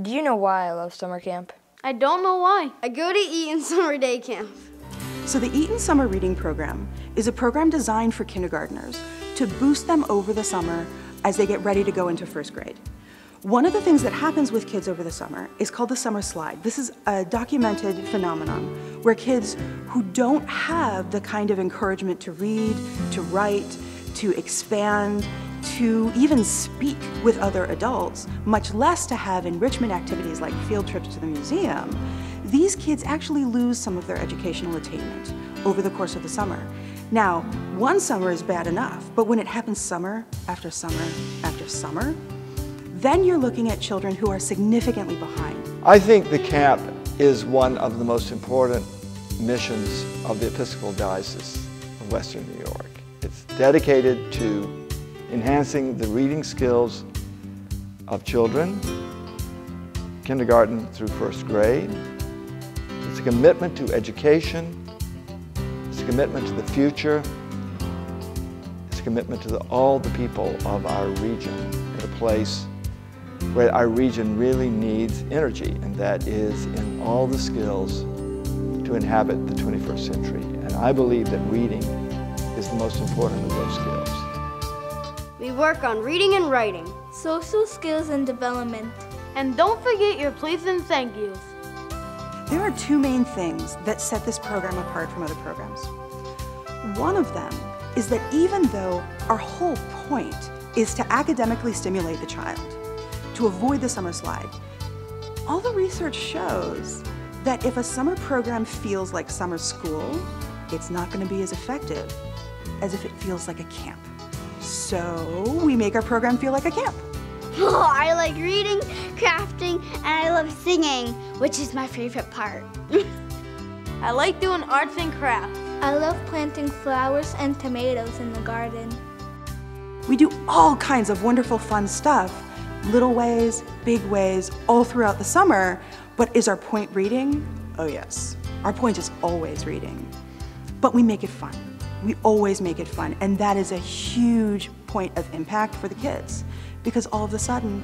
Do you know why I love summer camp? I don't know why. I go to Eaton Summer Day Camp. So the Eaton Summer Reading Program is a program designed for kindergartners to boost them over the summer as they get ready to go into first grade. One of the things that happens with kids over the summer is called the summer slide. This is a documented phenomenon where kids who don't have the kind of encouragement to read, to write, to expand, to even speak with other adults, much less to have enrichment activities like field trips to the museum, these kids actually lose some of their educational attainment over the course of the summer. Now, one summer is bad enough, but when it happens summer after summer after summer, then you're looking at children who are significantly behind. I think the camp is one of the most important missions of the Episcopal Diocese of Western New York. It's dedicated to enhancing the reading skills of children, kindergarten through first grade. It's a commitment to education. It's a commitment to the future. It's a commitment to all the people of our region at a place where our region really needs energy, and that is in all the skills to inhabit the 21st century. And I believe that reading is the most important of those skills. We work on reading and writing, social skills and development, and don't forget your please and thank yous. There are two main things that set this program apart from other programs. One of them is that even though our whole point is to academically stimulate the child, to avoid the summer slide, all the research shows that if a summer program feels like summer school, it's not going to be as effective as if it feels like a camp. So we make our program feel like a camp. Oh, I like reading, crafting, and I love singing, which is my favorite part. I like doing arts and crafts. I love planting flowers and tomatoes in the garden. We do all kinds of wonderful, fun stuff. Little ways, big ways, all throughout the summer. But is our point reading? Oh yes, our point is always reading. But we make it fun. We always make it fun. And that is a huge point of impact for the kids, because all of a sudden,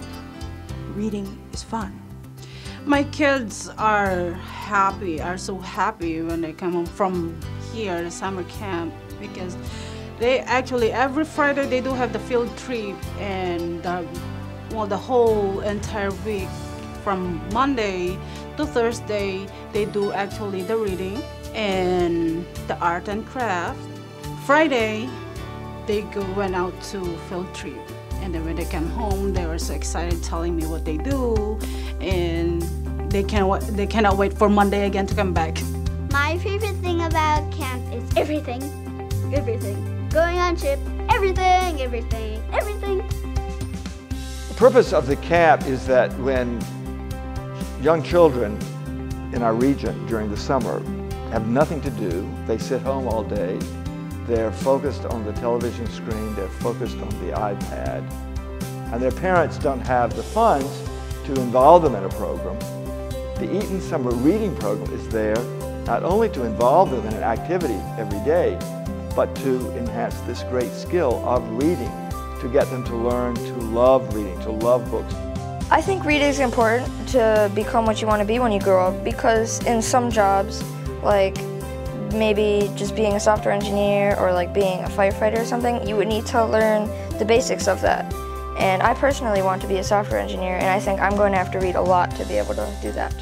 reading is fun. My kids are so happy when they come home from here, the summer camp, because they actually, every Friday they do have the field trip, and well, the whole entire week from Monday to Thursday they do actually the reading and the art and craft. Friday they went out to field trip, and then when they came home they were so excited telling me what they do, and they cannot wait for Monday again to come back. My favorite thing about camp is everything. Everything. Going on trip, everything, everything, everything. The purpose of the camp is that when young children in our region during the summer have nothing to do, they sit home all day, they're focused on the television screen, they're focused on the iPad, and their parents don't have the funds to involve them in a program. The Eaton Summer Reading Program is there not only to involve them in an activity every day, but to enhance this great skill of reading, to get them to learn to love reading, to love books. I think reading is important to become what you want to be when you grow up, because in some jobs, like maybe just being a software engineer or like being a firefighter or something, you would need to learn the basics of that. And I personally want to be a software engineer, and I think I'm going to have to read a lot to be able to do that.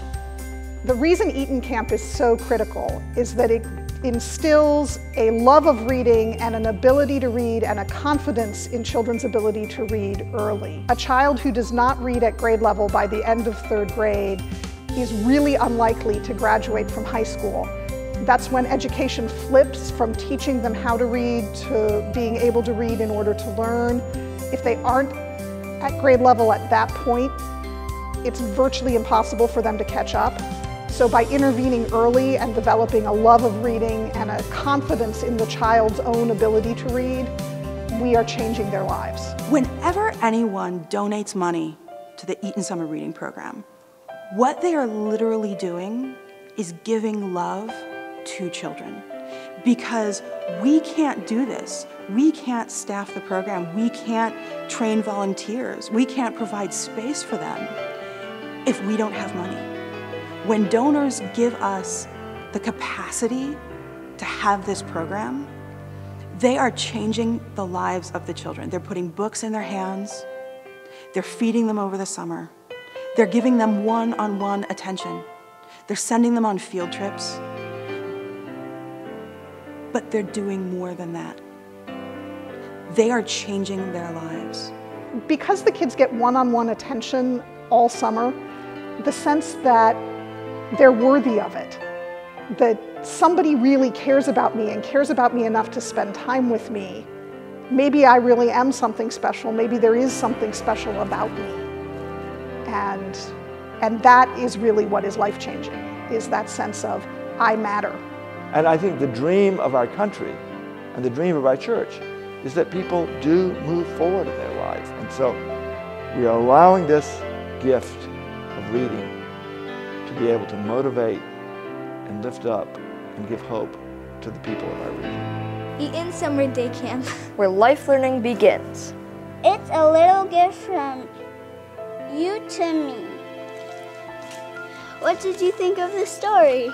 The reason Eaton Camp is so critical is that it instills a love of reading and an ability to read and a confidence in children's ability to read early. A child who does not read at grade level by the end of third grade is really unlikely to graduate from high school. That's when education flips from teaching them how to read to being able to read in order to learn. If they aren't at grade level at that point, it's virtually impossible for them to catch up. So by intervening early and developing a love of reading and a confidence in the child's own ability to read, we are changing their lives. Whenever anyone donates money to the Eaton Summer Reading Program, what they are literally doing is giving love to children. Because we can't do this. We can't staff the program. We can't train volunteers. We can't provide space for them if we don't have money. When donors give us the capacity to have this program, they are changing the lives of the children. They're putting books in their hands. They're feeding them over the summer. They're giving them one-on-one attention. They're sending them on field trips. But they're doing more than that. They are changing their lives. Because the kids get one-on-one attention all summer, the sense that they're worthy of it, that somebody really cares about me and cares about me enough to spend time with me. Maybe I really am something special. Maybe there is something special about me. And that is really what is life-changing, is that sense of, I matter. And I think the dream of our country and the dream of our church is that people do move forward in their lives. And so we are allowing this gift of reading to be able to motivate and lift up and give hope to the people of our region. Eaton Summer Day Camp. Where life learning begins. It's a little gift from you to me. What did you think of the story?